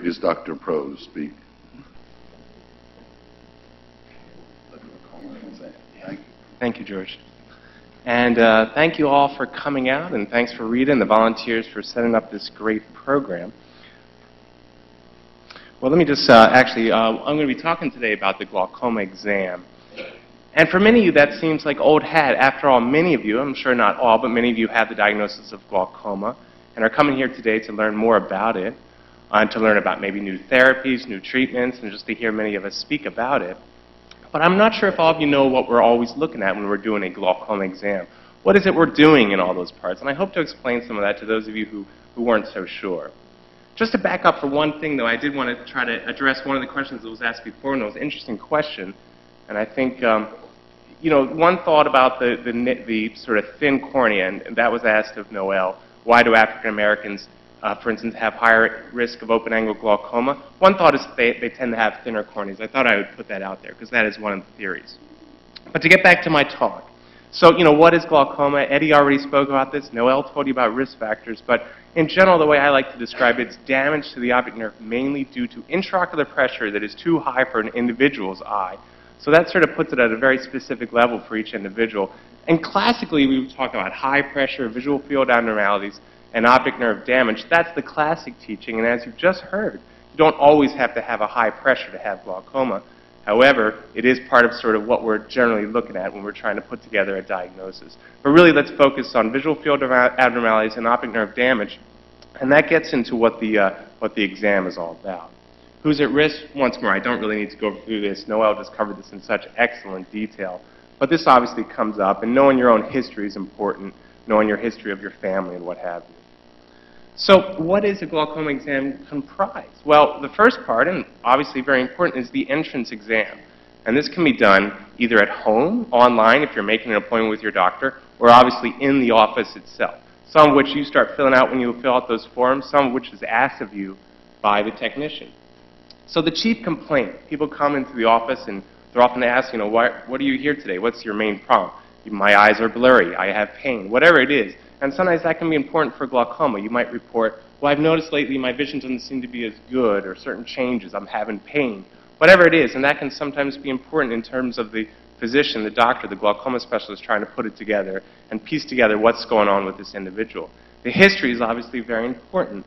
Please, Dr. Pro, speak. Thank you, George. And thank you all for coming out, and thanks for Rita and the volunteers for setting up this great program. Well, let me just I'm going to be talking today about the glaucoma exam. And for many of you, that seems like old hat. After all, many of you, I'm sure not all, but many of you have the diagnosis of glaucoma and are coming here today to learn more about it, and to learn about maybe new therapies, new treatments, and just to hear many of us speak about it. But I'm not sure if all of you know what we're always looking at when we're doing a glaucoma exam. What is it we're doing in all those parts? And I hope to explain some of that to those of you who weren't so sure. Just to back up for one thing, though, I did want to try to address one of the questions that was asked before, and it was an interesting question. And I think, you know, one thought about the sort of thin cornea, and that was asked of Noel, why do African Americans, for instance, have higher risk of open-angle glaucoma? One thought is that they tend to have thinner corneas. I thought I would put that out there because that is one of the theories. But to get back to my talk, so, you know, what is glaucoma? Eddie already spoke about this. Noel told you about risk factors. But in general, the way I like to describe it is damage to the optic nerve mainly due to intraocular pressure that is too high for an individual's eye. So that sort of puts it at a very specific level for each individual. And classically, we would talk about high pressure, visual field abnormalities, and optic nerve damage. That's the classic teaching, and as you've just heard, you don't always have to have a high pressure to have glaucoma. However, it is part of sort of what we're generally looking at when we're trying to put together a diagnosis. But really, let's focus on visual field abnormalities and optic nerve damage, and that gets into what the exam is all about. Who's at risk? Once more, I don't really need to go through this. Noel just covered this in such excellent detail. But this obviously comes up, and knowing your own history is important, knowing your history of your family and what have you. So what is a glaucoma exam comprised? Well, the first part, and obviously very important, is the entrance exam. And this can be done either at home, online, if you're making an appointment with your doctor, or obviously in the office itself, some of which you start filling out when you fill out those forms, some of which is asked of you by the technician. So the chief complaint, people come into the office and they're often asked, you know, what are you here today? What's your main problem? My eyes are blurry, I have pain, whatever it is. And sometimes that can be important for glaucoma. You might report, well, I've noticed lately my vision doesn't seem to be as good, or certain changes, I'm having pain, whatever it is. And that can sometimes be important in terms of the physician, the doctor, the glaucoma specialist trying to put it together and piece together what's going on with this individual. The history is obviously very important.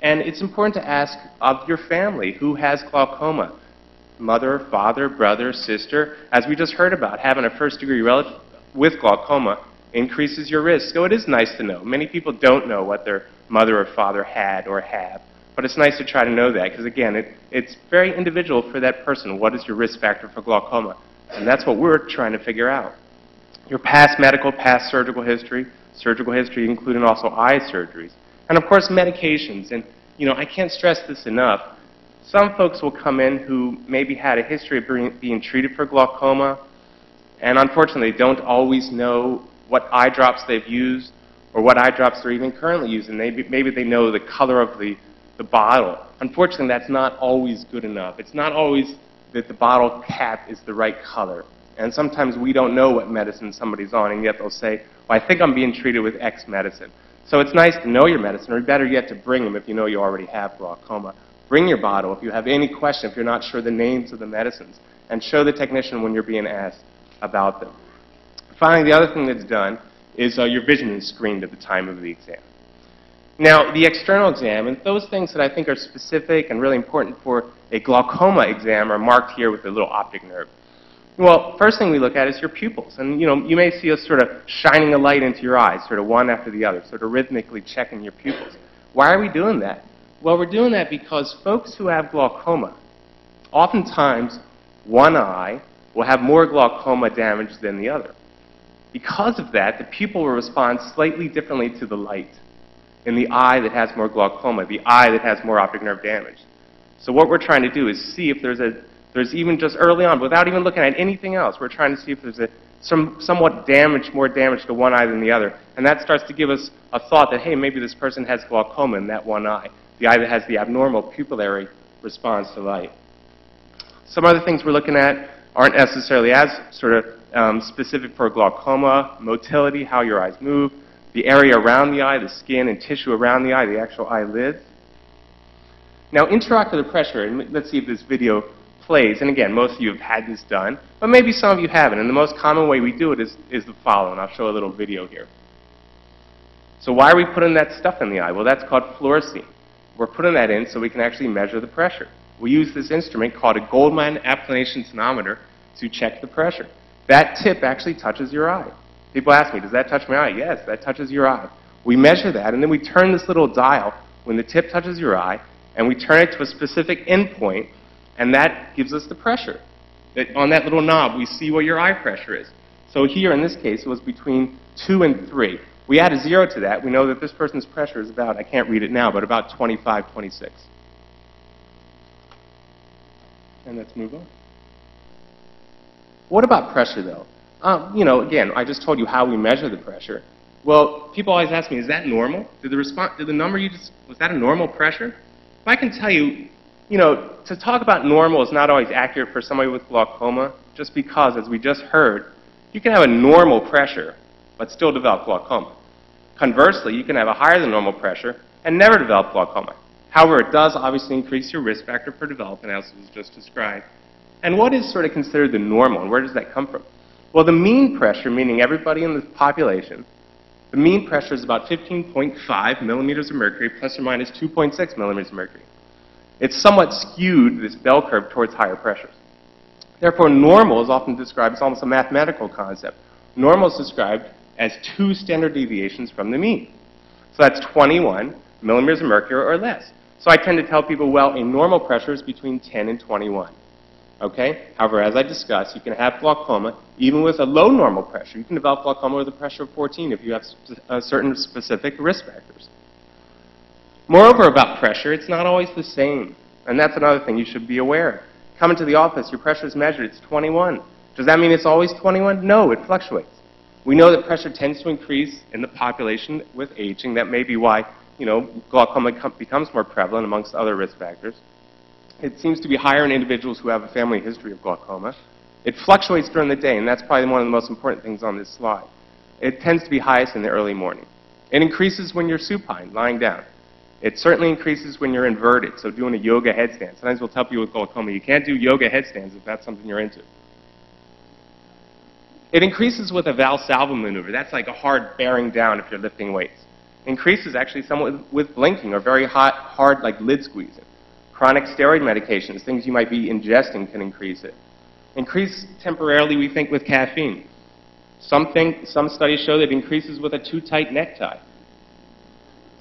And it's important to ask of your family who has glaucoma, mother, father, brother, sister. As we just heard about, having a first-degree relative with glaucoma increases your risk. So it is nice to know. Many people don't know what their mother or father had or have, but it's nice to try to know that because, again, it's very individual for that person. What is your risk factor for glaucoma? And that's what we're trying to figure out. Your past medical, past surgical history including also eye surgeries. And, of course, medications. And, you know, I can't stress this enough. Some folks will come in who maybe had a history of being treated for glaucoma, and unfortunately don't always know what eye drops they've used or what eye drops they're even currently using. Maybe they know the color of the bottle. Unfortunately, that's not always good enough. It's not always that the bottle cap is the right color. And sometimes we don't know what medicine somebody's on, and yet they'll say, well, I think I'm being treated with X medicine. So it's nice to know your medicine, or better yet, to bring them if you know you already have glaucoma. Bring your bottle if you have any question, if you're not sure the names of the medicines, and show the technician when you're being asked about them. Finally, the other thing that's done is your vision is screened at the time of the exam. Now, the external exam, and those things that I think are specific and really important for a glaucoma exam are marked here with a little optic nerve. Well, first thing we look at is your pupils. And, you know, you may see us sort of shining a light into your eyes, sort of one after the other, sort of rhythmically checking your pupils. Why are we doing that? Well, we're doing that because folks who have glaucoma, oftentimes one eye will have more glaucoma damage than the other. Because of that, the pupil will respond slightly differently to the light in the eye that has more glaucoma, the eye that has more optic nerve damage. So what we're trying to do is see if there's even just early on, without even looking at anything else, we're trying to see if there's somewhat damage, more damage to one eye than the other. And that starts to give us a thought that, hey, maybe this person has glaucoma in that one eye, the eye that has the abnormal pupillary response to light. Some other things we're looking at aren't necessarily as sort of specific for glaucoma, motility, how your eyes move, the area around the eye, the skin and tissue around the eye, the actual eyelids. Now, intraocular pressure, and let's see if this video plays, and again, most of you have had this done, but maybe some of you haven't, and the most common way we do it is the following. I'll show a little video here. So why are we putting that stuff in the eye? Well, that's called fluorescein. We're putting that in so we can actually measure the pressure. We use this instrument called a Goldman applanation tonometer to check the pressure. That tip actually touches your eye. People ask me, does that touch my eye? Yes, that touches your eye. We measure that, and then we turn this little dial when the tip touches your eye, and we turn it to a specific endpoint, and that gives us the pressure. That on that little knob, we see what your eye pressure is. So here, in this case, it was between 2 and 3. We add a 0 to that. We know that this person's pressure is about, I can't read it now, but about 25, 26. And let's move on. What about pressure, though? You know, again, I just told you how we measure the pressure. Well, people always ask me, is that normal? Did the number you just, was that a normal pressure? Well, I can tell you, you know, to talk about normal is not always accurate for somebody with glaucoma, just because, as we just heard, you can have a normal pressure but still develop glaucoma. Conversely, you can have a higher than normal pressure and never develop glaucoma. However, it does obviously increase your risk factor for development, as was just described. And what is sort of considered the normal, and where does that come from? Well, the mean pressure, meaning everybody in the population, the mean pressure is about 15.5 millimeters of mercury plus or minus 2.6 millimeters of mercury. It's somewhat skewed, this bell curve, towards higher pressures. Therefore, normal is often described as almost a mathematical concept. Normal is described as 2 standard deviations from the mean. So that's 21 millimeters of mercury or less. So I tend to tell people, well, a normal pressure is between 10 and 21. Okay? However, as I discussed, you can have glaucoma even with a low normal pressure. You can develop glaucoma with a pressure of 14 if you have certain specific risk factors. Moreover, about pressure, it's not always the same. And that's another thing you should be aware of. Come into the office, your pressure is measured, it's 21. Does that mean it's always 21? No, it fluctuates. We know that pressure tends to increase in the population with aging. That may be why, you know, glaucoma becomes more prevalent amongst other risk factors. It seems to be higher in individuals who have a family history of glaucoma. It fluctuates during the day, and that's probably one of the most important things on this slide. It tends to be highest in the early morning. It increases when you're supine, lying down. It certainly increases when you're inverted, so doing a yoga headstand. Sometimes we'll tell people with glaucoma, you can't do yoga headstands if that's something you're into. It increases with a Valsalva maneuver. That's like a hard bearing down if you're lifting weights. It increases actually somewhat with blinking or very hard like lid squeezing. Chronic steroid medications, things you might be ingesting, can increase it. Increase temporarily, we think, with caffeine. Some studies show that it increases with a too tight necktie.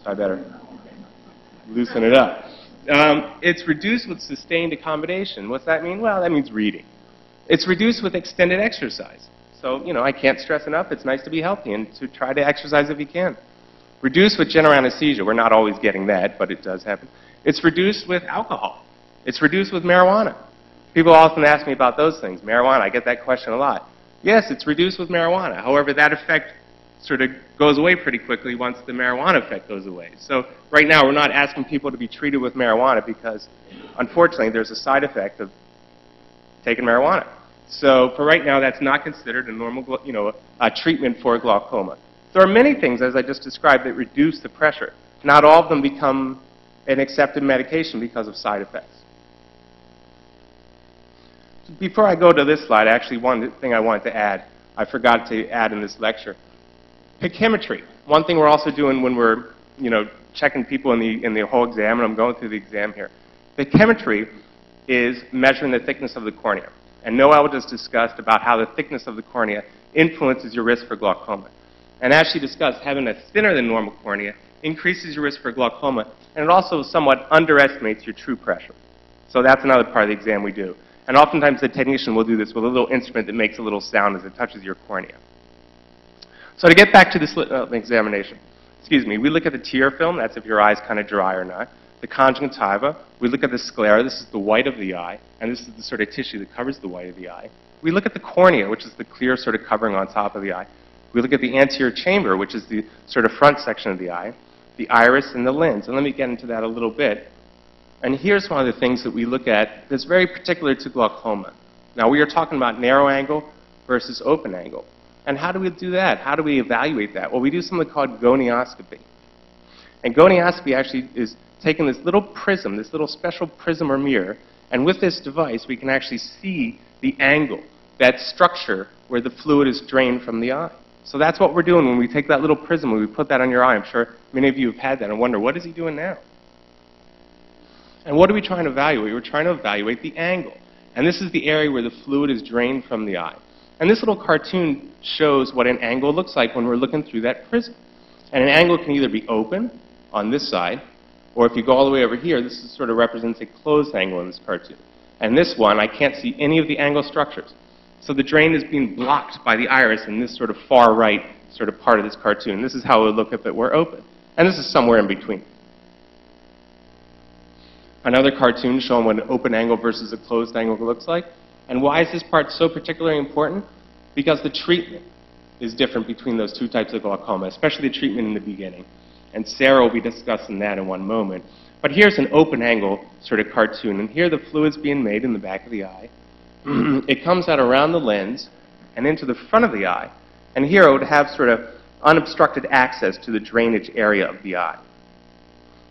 So I better loosen it up. It's reduced with sustained accommodation. What's that mean? Well, that means reading. It's reduced with extended exercise. So, you know, I can't stress enough, it's nice to be healthy and to try to exercise if you can. Reduced with general anesthesia. We're not always getting that, but it does happen. It's reduced with alcohol. It's reduced with marijuana. People often ask me about those things. Marijuana, I get that question a lot. Yes, it's reduced with marijuana. However, that effect sort of goes away pretty quickly once the marijuana effect goes away. So right now we're not asking people to be treated with marijuana because, unfortunately, there's a side effect of taking marijuana. So for right now, that's not considered a normal, you know, a treatment for glaucoma. There are many things, as I just described, that reduce the pressure. Not all of them become an accepted medication because of side effects. Before I go to this slide, actually one thing I wanted to add, I forgot to add in this lecture. Pachymetry. One thing we're also doing when we're, you know, checking people in the whole exam, and I'm going through the exam here. Pachymetry is measuring the thickness of the cornea. And Noel just discussed about how the thickness of the cornea influences your risk for glaucoma. And as she discussed, having a thinner than normal cornea increases your risk for glaucoma, and it also somewhat underestimates your true pressure. So that's another part of the exam we do. And oftentimes the technician will do this with a little instrument that makes a little sound as it touches your cornea. So to get back to this examination, excuse me, we look at the tear film, that's if your eye's kind of dry or not, the conjunctiva, we look at the sclera, this is the white of the eye, and this is the sort of tissue that covers the white of the eye. We look at the cornea, which is the clear sort of covering on top of the eye. We look at the anterior chamber, which is the sort of front section of the eye, the iris and the lens. And let me get into that a little bit. And here's one of the things that we look at that's very particular to glaucoma. Now, we are talking about narrow angle versus open angle. And how do we do that? How do we evaluate that? Well, we do something called gonioscopy. And gonioscopy actually is taking this little prism, this little special prism or mirror, and with this device we can actually see the angle, that structure where the fluid is drained from the eye. So that's what we're doing when we take that little prism and we put that on your eye. I'm sure many of you have had that and wonder, what is he doing now? And what are we trying to evaluate? We're trying to evaluate the angle. And this is the area where the fluid is drained from the eye. And this little cartoon shows what an angle looks like when we're looking through that prism. And an angle can either be open on this side, or if you go all the way over here, this is sort of represents a closed angle in this cartoon. And this one, I can't see any of the angle structures. So the drain is being blocked by the iris in this sort of far right sort of part of this cartoon. This is how it would look if it were open. And this is somewhere in between. Another cartoon showing what an open angle versus a closed angle looks like. And why is this part so particularly important? Because the treatment is different between those two types of glaucoma, especially the treatment in the beginning. And Sarah will be discussing that in one moment. But here's an open angle sort of cartoon. And here the fluid's being made in the back of the eye. It comes out around the lens and into the front of the eye. And here it would have sort of unobstructed access to the drainage area of the eye.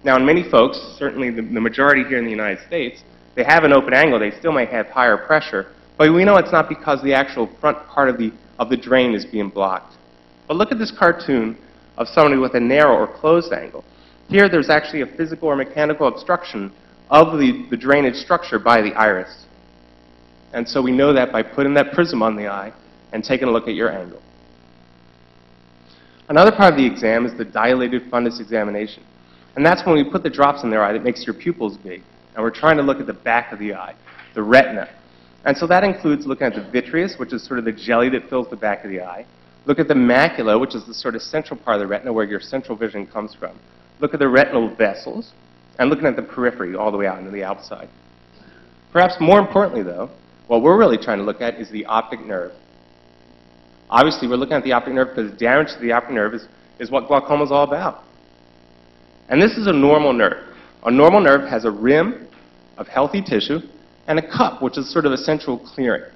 Now, in many folks, certainly the majority here in the United States, they have an open angle. They still might have higher pressure. But we know it's not because the actual front part of the drain is being blocked. But look at this cartoon of somebody with a narrow or closed angle. Here there's actually a physical or mechanical obstruction of the drainage structure by the iris. And so we know that by putting that prism on the eye and taking a look at your angle. Another part of the exam is the dilated fundus examination. And that's when we put the drops in their eye that makes your pupils big. And we're trying to look at the back of the eye, the retina. And so that includes looking at the vitreous, which is sort of the jelly that fills the back of the eye. Look at the macula, which is the sort of central part of the retina where your central vision comes from. Look at the retinal vessels, and looking at the periphery all the way out into the outside. Perhaps more importantly, though, what we're really trying to look at is the optic nerve. Obviously, we're looking at the optic nerve because damage to the optic nerve is what glaucoma is all about. And this is a normal nerve. A normal nerve has a rim of healthy tissue and a cup, which is sort of a central clearing.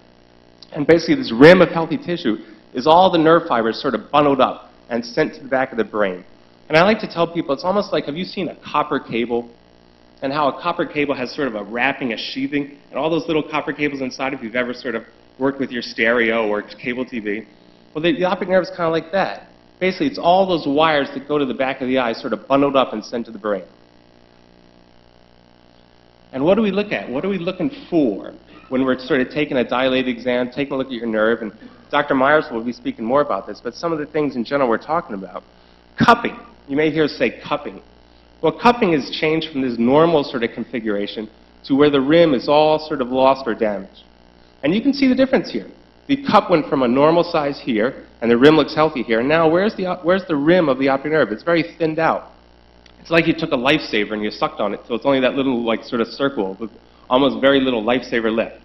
And basically, this rim of healthy tissue is all the nerve fibers sort of bundled up and sent to the back of the brain. And I like to tell people, it's almost like, have you seen a copper cable? And how a copper cable has sort of a wrapping, a sheathing, and all those little copper cables inside, if you've ever sort of worked with your stereo or cable TV. Well, the optic nerve is kind of like that. Basically, it's all those wires that go to the back of the eye sort of bundled up and sent to the brain. And what do we look at? What are we looking for when we're sort of taking a dilated exam, taking a look at your nerve? And Dr. Myers will be speaking more about this, but some of the things in general we're talking about. Cupping. You may hear us say cupping. Well, cupping has changed from this normal sort of configuration to where the rim is all sort of lost or damaged. And you can see the difference here. The cup went from a normal size here, and the rim looks healthy here. Now, where's the rim of the optic nerve? It's very thinned out. It's like you took a lifesaver and you sucked on it, so it's only that little like sort of circle with almost very little lifesaver left.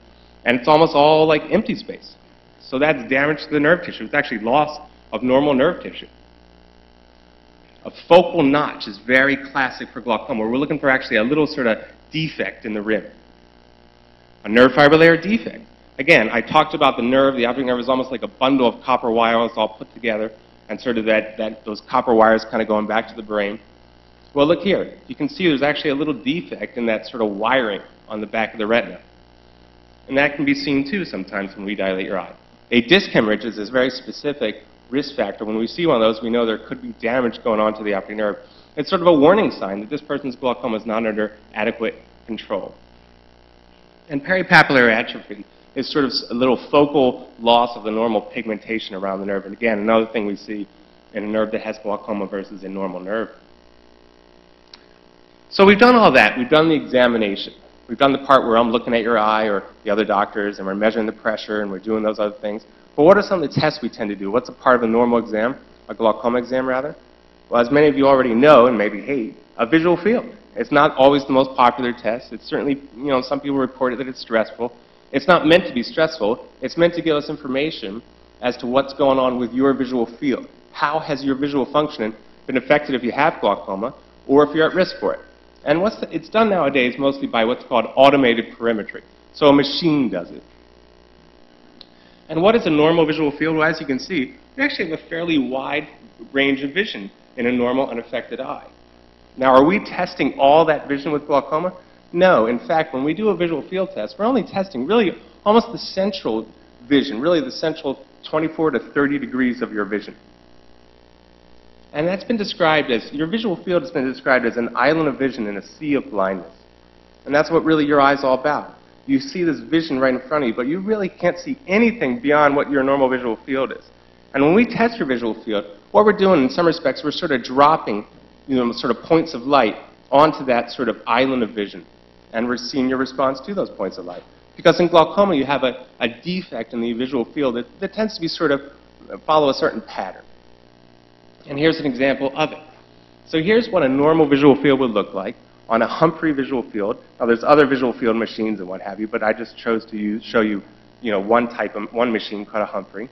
And it's almost all like empty space. So that's damage to the nerve tissue. It's actually loss of normal nerve tissue. A focal notch is very classic for glaucoma. We're looking for actually a little sort of defect in the rim. A nerve fiber layer defect. Again, I talked about the nerve. The optic nerve is almost like a bundle of copper wires all put together, and sort of those copper wires kind of going back to the brain. Well, look here. You can see there's actually a little defect in that sort of wiring on the back of the retina. And that can be seen, too, sometimes when we dilate your eye. A disc hemorrhage is this very specific risk factor. When we see one of those, we know there could be damage going on to the optic nerve. It's sort of a warning sign that this person's glaucoma is not under adequate control. And peripapillary atrophy is sort of a little focal loss of the normal pigmentation around the nerve. And again, another thing we see in a nerve that has glaucoma versus a normal nerve. So we've done all that. We've done the examination. We've done the part where I'm looking at your eye or the other doctors, and we're measuring the pressure, and we're doing those other things. But what are some of the tests we tend to do? What's a part of a normal exam, a glaucoma exam, rather? Well, as many of you already know, and maybe hate, a visual field. It's not always the most popular test. It's certainly, you know, some people reported that it's stressful. It's not meant to be stressful. It's meant to give us information as to what's going on with your visual field. How has your visual functioning been affected if you have glaucoma or if you're at risk for it? And it's done nowadays mostly by what's called automated perimetry. So a machine does it. And what is a normal visual field? Well, as you can see, we actually have a fairly wide range of vision in a normal, unaffected eye. Now, are we testing all that vision with glaucoma? No. In fact, when we do a visual field test, we're only testing really almost the central vision, really the central 24 to 30 degrees of your vision. And that's been described as, your visual field has been described as an island of vision in a sea of blindness. And that's what really your eye's all about. You see this vision right in front of you, but you really can't see anything beyond what your normal visual field is. And when we test your visual field, what we're doing in some respects, we're sort of dropping, sort of points of light onto that sort of island of vision. And we're seeing your response to those points of light. Because in glaucoma, you have a defect in the visual field that tends to be sort of follow a certain pattern. And here's an example of it. So here's what a normal visual field would look like on a Humphrey visual field. Now, there's other visual field machines and what have you, but I just chose to show you, one type of, one machine called a Humphrey.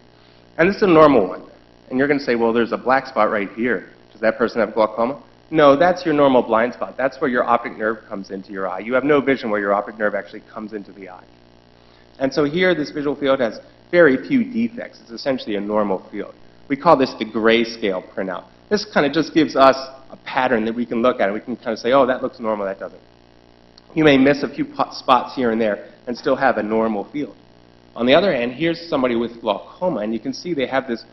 And this is a normal one. And you're going to say, well, there's a black spot right here. Does that person have glaucoma? No, that's your normal blind spot. That's where your optic nerve comes into your eye. You have no vision where your optic nerve actually comes into the eye. And so here, this visual field has very few defects. It's essentially a normal field. We call this the grayscale printout. This kind of just gives us a pattern that we can look at, and we can kind of say, oh, that looks normal, that doesn't. You may miss a few spots here and there and still have a normal field. On the other hand, here's somebody with glaucoma, and you can see they have this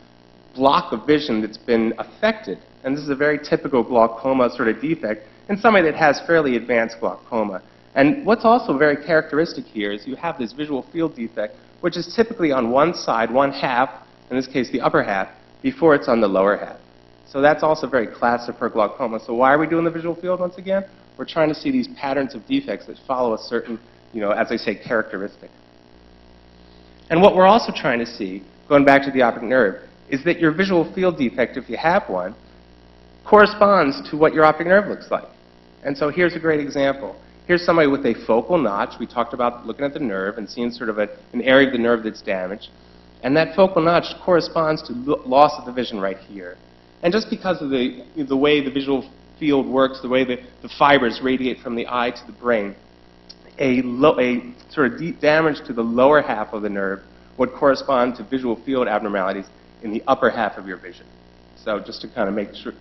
block of vision that's been affected. And this is a very typical glaucoma sort of defect in somebody that has fairly advanced glaucoma. And what's also very characteristic here is you have this visual field defect, which is typically on one side, one half, in this case the upper half, before it's on the lower half. So that's also very classic for glaucoma. So why are we doing the visual field once again? We're trying to see these patterns of defects that follow a certain, as I say, characteristic. And what we're also trying to see, going back to the optic nerve, is that your visual field defect, if you have one, corresponds to what your optic nerve looks like. And so here's a great example. Here's somebody with a focal notch. We talked about looking at the nerve and seeing sort of an area of the nerve that's damaged. And that focal notch corresponds to loss of the vision right here. And just because of the way the visual field works, the way the fibers radiate from the eye to the brain, a sort of deep damage to the lower half of the nerve would correspond to visual field abnormalities in the upper half of your vision. So just to kind of make sure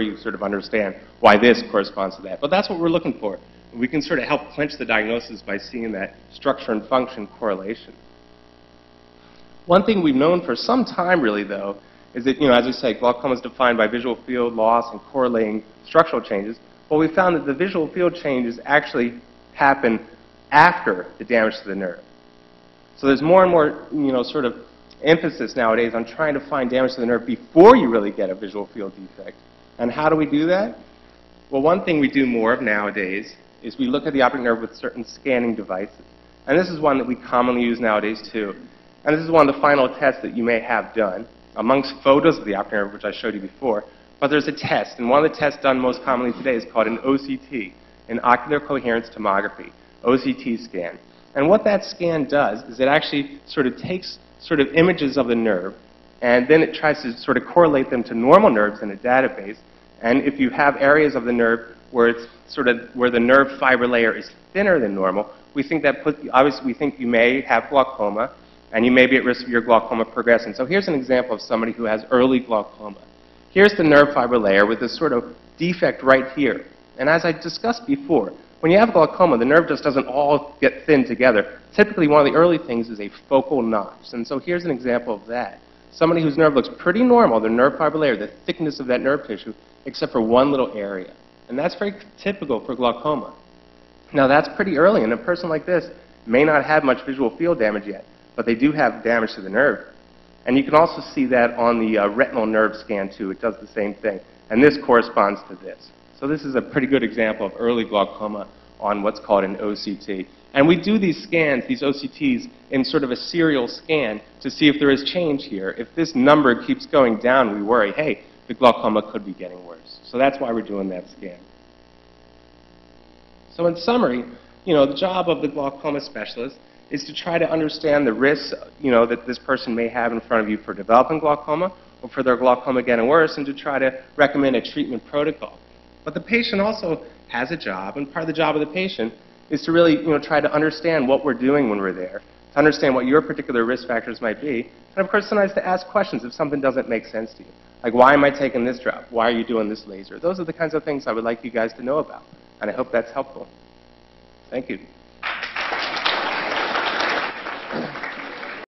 you sort of understand why this corresponds to that. But that's what we're looking for. We can sort of help clinch the diagnosis by seeing that structure and function correlation. One thing we've known for some time, really, though, is that, as we say, glaucoma is defined by visual field loss and correlating structural changes. But we found that the visual field changes actually happen after the damage to the nerve. So there's more and more, sort of emphasis nowadays on trying to find damage to the nerve before you really get a visual field defect. And how do we do that? Well, one thing we do more of nowadays is we look at the optic nerve with certain scanning devices. And this is one that we commonly use nowadays, too. And this is one of the final tests that you may have done, amongst photos of the optic nerve, which I showed you before. But there's a test, and one of the tests done most commonly today is called an OCT, an ocular coherence tomography, OCT scan. And what that scan does is it actually sort of takes sort of images of the nerve, and then it tries to sort of correlate them to normal nerves in a database. And if you have areas of the nerve where it's sort of where the nerve fiber layer is thinner than normal, we think that obviously we think you may have glaucoma, and you may be at risk of your glaucoma progressing. So here's an example of somebody who has early glaucoma. Here's the nerve fiber layer with this sort of defect right here. And as I discussed before, when you have glaucoma, the nerve just doesn't all get thin together. Typically, one of the early things is a focal notch. And so here's an example of that. Somebody whose nerve looks pretty normal, their nerve fiber layer, the thickness of that nerve tissue, except for one little area. And that's very typical for glaucoma. Now, that's pretty early, and a person like this may not have much visual field damage yet, but they do have damage to the nerve. And you can also see that on the retinal nerve scan, too. It does the same thing. And this corresponds to this. So this is a pretty good example of early glaucoma on what's called an OCT. And we do these scans, these OCTs, in sort of a serial scan to see if there is change here. If this number keeps going down, we worry, hey, the glaucoma could be getting worse. So that's why we're doing that scan. So in summary, the job of the glaucoma specialist is to try to understand the risks, that this person may have in front of you for developing glaucoma or for their glaucoma getting worse, and to try to recommend a treatment protocol. But the patient also has a job, and part of the job of the patient is to really, try to understand what we're doing when we're there, to understand what your particular risk factors might be. And of course, sometimes to ask questions if something doesn't make sense to you. Like, why am I taking this drug? Why are you doing this laser? Those are the kinds of things I would like you guys to know about. And I hope that's helpful. Thank you.